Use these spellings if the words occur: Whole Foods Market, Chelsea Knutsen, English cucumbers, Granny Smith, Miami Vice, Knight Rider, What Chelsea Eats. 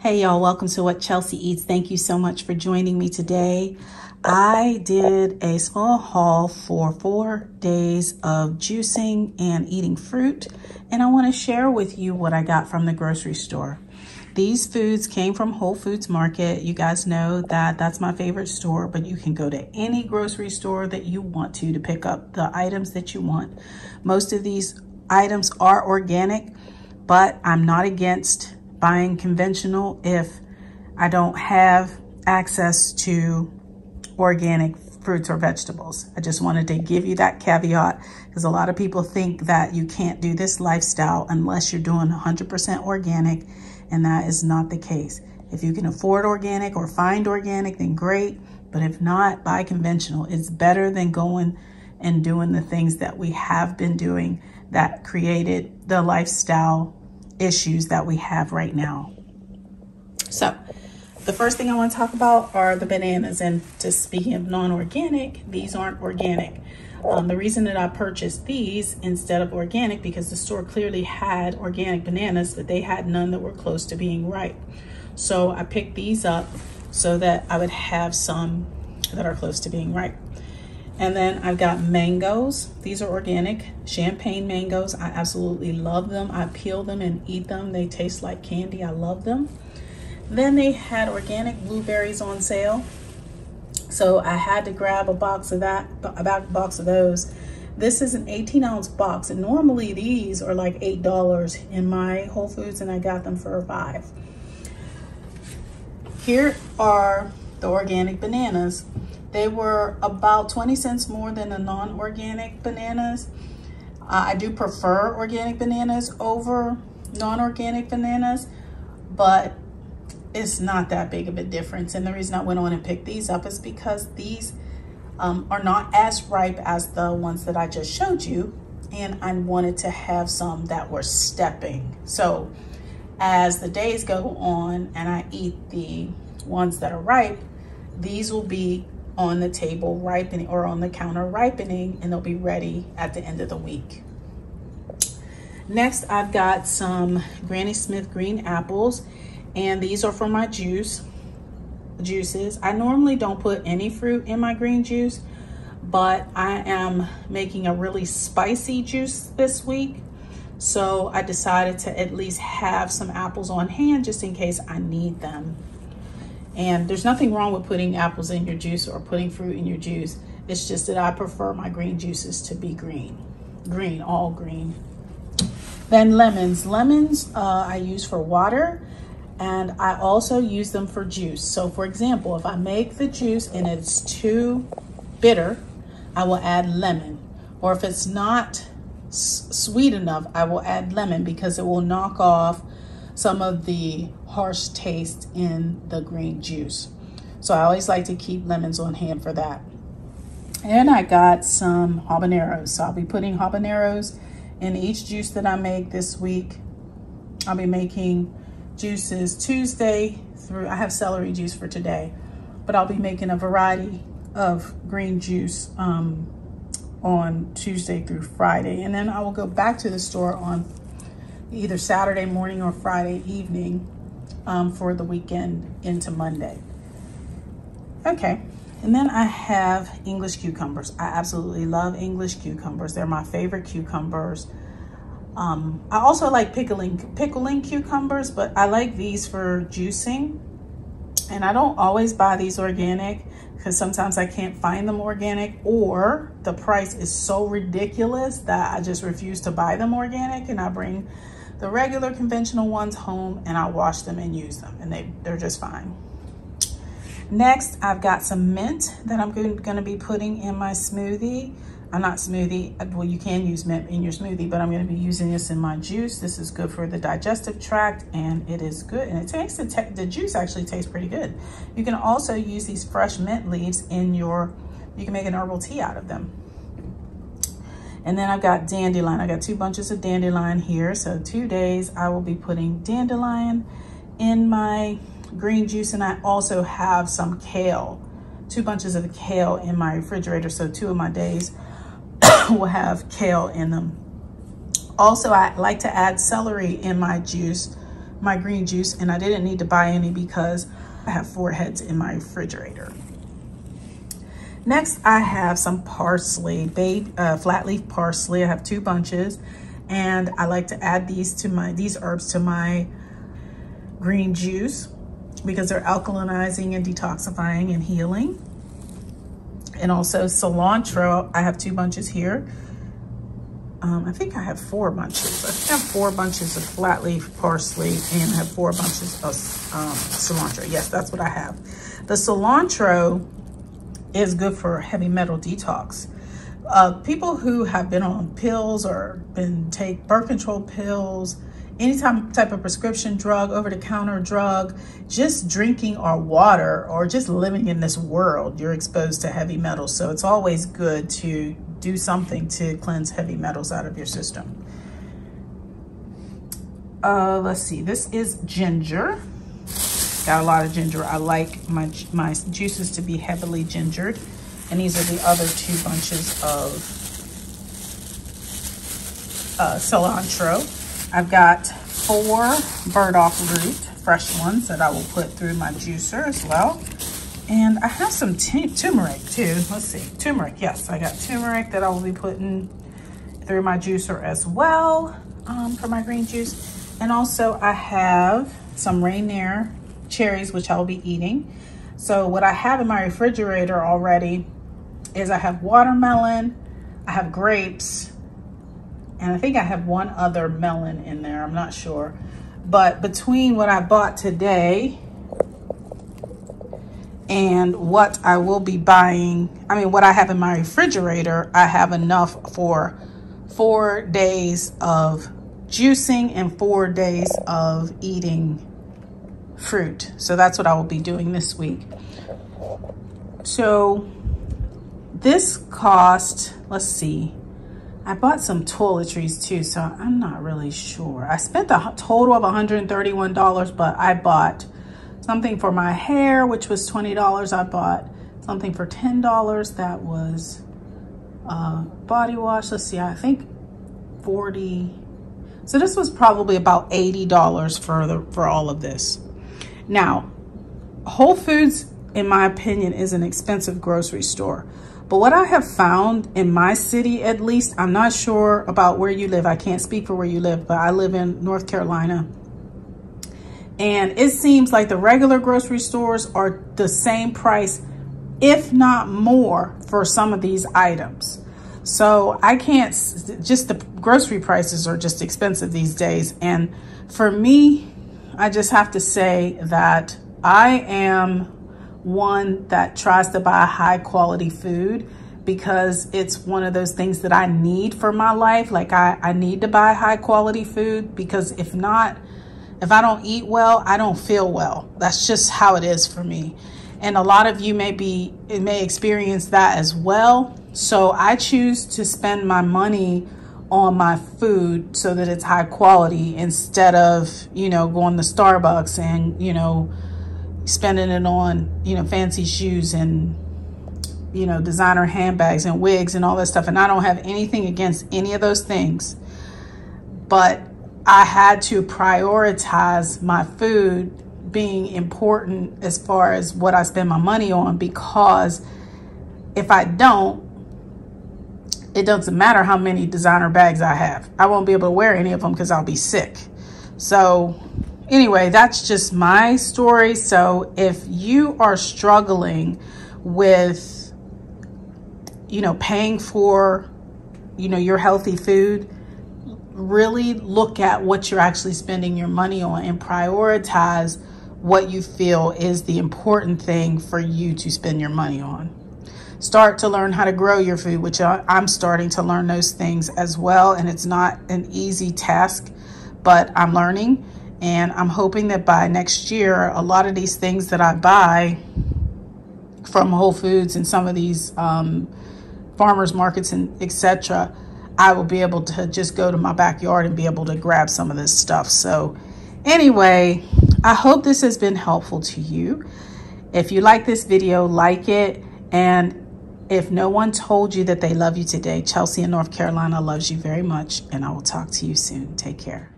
Hey y'all, welcome to What Chelsea Eats. Thank you so much for joining me today. I did a small haul for 4 days of juicing and eating fruit, and I want to share with you what I got from the grocery store. These foods came from Whole Foods Market. You guys know that that's my favorite store, but you can go to any grocery store that you want to pick up the items that you want. Most of these items are organic, but I'm not against buying conventional if I don't have access to organic fruits or vegetables. I just wanted to give you that caveat because a lot of people think that you can't do this lifestyle unless you're doing 100% organic, and that is not the case. If you can afford organic or find organic, then great, but if not, buy conventional. It's better than going and doing the things that we have been doing that created the lifestyle issues that we have right now. So the first thing I want to talk about are the bananas, and just speaking of non-organic, these aren't organic. The reason that I purchased these instead of organic, because the store clearly had organic bananas, but they had none that were close to being ripe. So I picked these up so that I would have some that are close to being ripe. And then I've got mangoes. These are organic champagne mangoes. I absolutely love them. I peel them and eat them. They taste like candy. I love them. Then they had organic blueberries on sale, so I had to grab a box of those. This is an 18-ounce box, and normally these are like $8 in my Whole Foods, and I got them for $5. Here are the organic bananas. They were about 20 cents more than the non-organic bananas. I do prefer organic bananas over non-organic bananas, but it's not that big of a difference. And the reason I went on and picked these up is because these are not as ripe as the ones that I just showed you, and I wanted to have some that were stepping. So as the days go on and I eat the ones that are ripe, these will be on the table ripening, or on the counter ripening, and they'll be ready at the end of the week. Next, I've got some Granny Smith green apples, and these are for my juices. I normally don't put any fruit in my green juice, but I am making a really spicy juice this week, so I decided to at least have some apples on hand just in case I need them. And there's nothing wrong with putting apples in your juice or putting fruit in your juice. It's just that I prefer my green juices to be green, all green. Then lemons. Lemons I use for water, and I also use them for juice. So for example, if I make the juice and it's too bitter, I will add lemon. Or if it's not sweet enough, I will add lemon, because it will knock off some of the harsh taste in the green juice. So I always like to keep lemons on hand for that. And I got some habaneros. So I'll be putting habaneros in each juice that I make this week. I'll be making juices Tuesday through, I have celery juice for today, but I'll be making a variety of green juice on Tuesday through Friday. And then I will go back to the store on either Saturday morning or Friday evening for the weekend into Monday. Okay, and then I have English cucumbers. I absolutely love English cucumbers. They're my favorite cucumbers. I also like pickling cucumbers, but I like these for juicing. And I don't always buy these organic, because sometimes I can't find them organic, or the price is so ridiculous that I just refuse to buy them organic, and I bring the regular conventional ones home and I wash them and use them, and they're just fine. Next, I've got some mint that I'm going to be putting in my smoothie. Well, you can use mint in your smoothie, but I'm going to be using this in my juice. This is good for the digestive tract, and it is good, and it tastes, the juice actually tastes pretty good. You can also use these fresh mint leaves in your, you can make an herbal tea out of them. And then I've got dandelion. I got 2 bunches of dandelion here. So 2 days I will be putting dandelion in my green juice, and I also have some kale, 2 bunches of kale in my refrigerator. So 2 of my days will have kale in them. Also, I like to add celery in my juice my green juice, and I didn't need to buy any because I have 4 heads in my refrigerator. Next, I have some parsley, flat leaf parsley. I have 2 bunches, and I like to add these herbs to my green juice because they're alkalinizing and detoxifying and healing. And also cilantro, I have 2 bunches here. I think I have 4 bunches. I have 4 bunches of flat leaf parsley and I have 4 bunches of cilantro. Yes, that's what I have. The cilantro is good for heavy metal detox. People who have been on pills or take birth control pills, any type of prescription drug, over-the-counter drug, just drinking our water or just living in this world, you're exposed to heavy metals. So it's always good to do something to cleanse heavy metals out of your system. Let's see, this is ginger. Got a lot of ginger. I like my juices to be heavily gingered. And these are the other 2 bunches of cilantro. I've got 4 burdock root, fresh ones that I will put through my juicer as well. And I have some turmeric too. Let's see, turmeric, yes, I got turmeric that I will be putting through my juicer as well for my green juice. And also I have some Rainier cherries, which I will be eating. So what I have in my refrigerator already is I have watermelon, I have grapes, and I think I have one other melon in there, I'm not sure. But between what I bought today and what I will be buying, I mean, what I have in my refrigerator, I have enough for 4 days of juicing and 4 days of eating fruit. So that's what I will be doing this week. So this cost, let's see, I bought some toiletries too, so I'm not really sure. I spent a total of $131, but I bought something for my hair, which was $20. I bought something for $10. That was body wash. Let's see, I think 40. So this was probably about $80 for all of this. Now, Whole Foods, in my opinion, is an expensive grocery store. But what I have found in my city, at least, I'm not sure about where you live. I can't speak for where you live, but I live in North Carolina. And it seems like the regular grocery stores are the same price, if not more, for some of these items. So I can't, just the grocery prices are just expensive these days. And for me, I just have to say that I am one that tries to buy high quality food because it's one of those things that I need for my life. Like I need to buy high quality food because if not, if I don't eat well, I don't feel well. That's just how it is for me. And a lot of you may experience that as well. So I choose to spend my money on my food so that it's high quality instead of, you know, going to Starbucks and, you know, spending it on, you know, fancy shoes and, you know, designer handbags and wigs and all that stuff. And I don't have anything against any of those things, but I had to prioritize my food being important as far as what I spend my money on, because if I don't, it doesn't matter how many designer bags I have. I won't be able to wear any of them because I'll be sick. So anyway, that's just my story. So if you are struggling with, you know, paying for, you know, your healthy food, really look at what you're actually spending your money on and prioritize what you feel is the important thing for you to spend your money on. Start to learn how to grow your food, which I'm starting to learn those things as well. And it's not an easy task, but I'm learning. And I'm hoping that by next year, a lot of these things that I buy from Whole Foods and some of these farmers markets and etc., I will be able to just go to my backyard and be able to grab some of this stuff. So anyway, I hope this has been helpful to you. If you like this video, like it. And if no one told you that they love you today, Chelsea in North Carolina loves you very much. And I will talk to you soon. Take care.